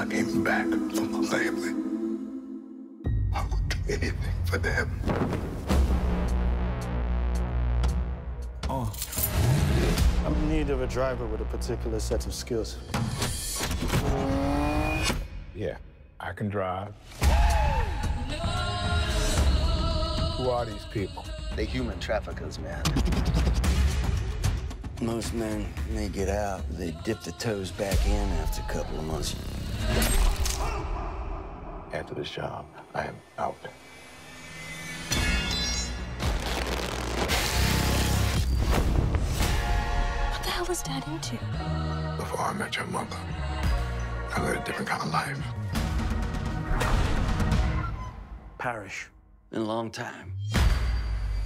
I came back from my family. I would do anything for them. Oh. I'm in need of a driver with a particular set of skills. Yeah, I can drive. Who are these people? They're human traffickers, man. Most men, when they get out, they dip the toes back in after a couple of months. After this job, I am out. What the hell was Dad into? Before I met your mother, I led a different kind of life. Parish. In a long time.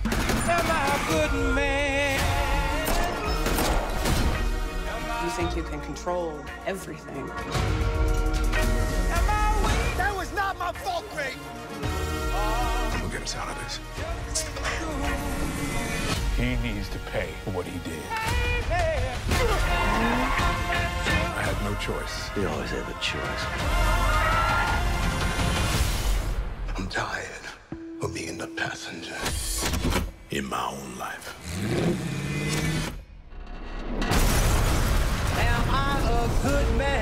Am I a good man? You think you can control everything? That was not my fault, Greg! We'll get us out of this. It's the plan. He needs to pay for what he did. I had no choice. You always have a choice. I'm tired of being the passenger in my own life. Good man.